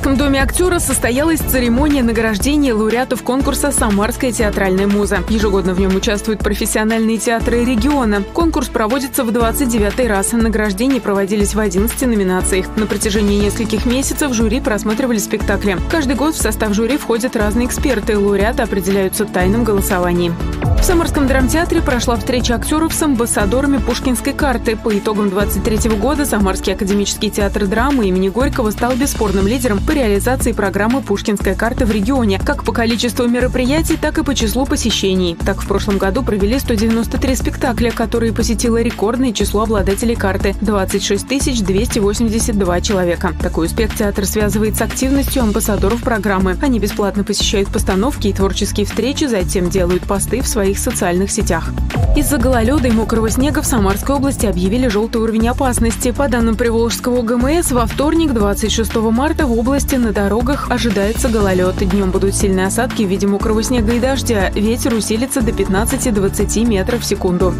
Самарском доме актера состоялась церемония награждения лауреатов конкурса «Самарская театральная муза». Ежегодно в нем участвуют профессиональные театры региона. Конкурс проводится в 29-й раз. Награждения проводились в 11 номинациях. На протяжении нескольких месяцев жюри просматривали спектакли. Каждый год в состав жюри входят разные эксперты. Лауреаты определяются тайным голосованием. В Самарском драмтеатре прошла встреча актеров с амбассадорами Пушкинской карты. По итогам 23-го года Самарский академический театр драмы имени Горького стал бесспорным лидером по реализации программы «Пушкинская карта» в регионе, как по количеству мероприятий, так и по числу посещений. Так, в прошлом году провели 193 спектакля, которые посетило рекордное число обладателей карты – 26 282 человека. Такой успех театр связывает с активностью амбассадоров программы. Они бесплатно посещают постановки и творческие встречи, затем делают посты в своих социальных сетях. Из-за гололеда и мокрого снега в Самарской области объявили желтый уровень опасности. По данным Приволжского ГМС, во вторник, 26 марта, в области на дорогах ожидается гололед. Днем будут сильные осадки в виде мокрого снега и дождя. Ветер усилится до 15–20 метров в секунду.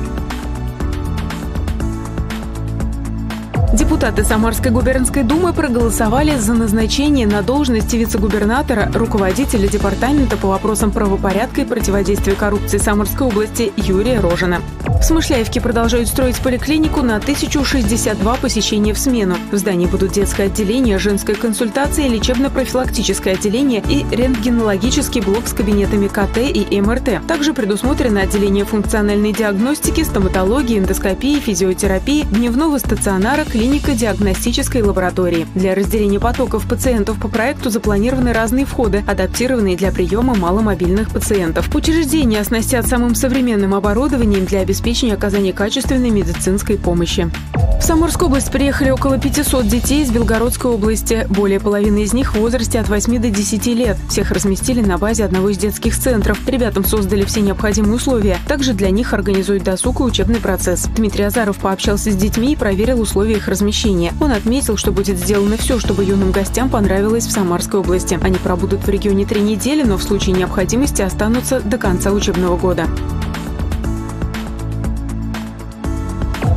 Депутаты Самарской губернской думы проголосовали за назначение на должность вице-губернатора руководителя департамента по вопросам правопорядка и противодействия коррупции Самарской области Юрия Рожина. В Смышляевке продолжают строить поликлинику на 1062 посещения в смену. В здании будут детское отделение, женская консультация, лечебно-профилактическое отделение и рентгенологический блок с кабинетами КТ и МРТ. Также предусмотрено отделение функциональной диагностики, стоматологии, эндоскопии, физиотерапии, дневного стационара, клиника диагностической лаборатории. Для разделения потоков пациентов по проекту запланированы разные входы, адаптированные для приема маломобильных пациентов. Учреждения оснастят самым современным оборудованием для обеспечения оказания качественной медицинской помощи. В Самарскую область приехали около 500 детей из Белгородской области. Более половины из них в возрасте от 8 до 10 лет. Всех разместили на базе одного из детских центров. Ребятам создали все необходимые условия. Также для них организуют досуг и учебный процесс. Дмитрий Азаров пообщался с детьми и проверил условия их размещения. Он отметил, что будет сделано все, чтобы юным гостям понравилось в Самарской области. Они пробудут в регионе 3 недели, но в случае необходимости останутся до конца учебного года.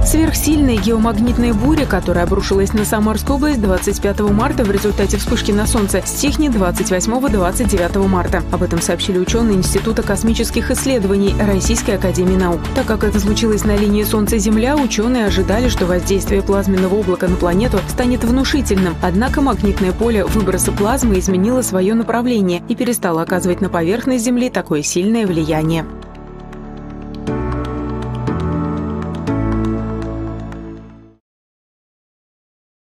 Сверхсильная геомагнитная буря, которая обрушилась на Самарскую область 25 марта в результате вспышки на Солнце, стихнет 28–29 марта. Об этом сообщили ученые Института космических исследований Российской Академии наук. Так как это случилось на линии Солнца-Земля, ученые ожидали, что воздействие плазменного облака на планету станет внушительным. Однако магнитное поле выброса плазмы изменило свое направление и перестало оказывать на поверхность Земли такое сильное влияние.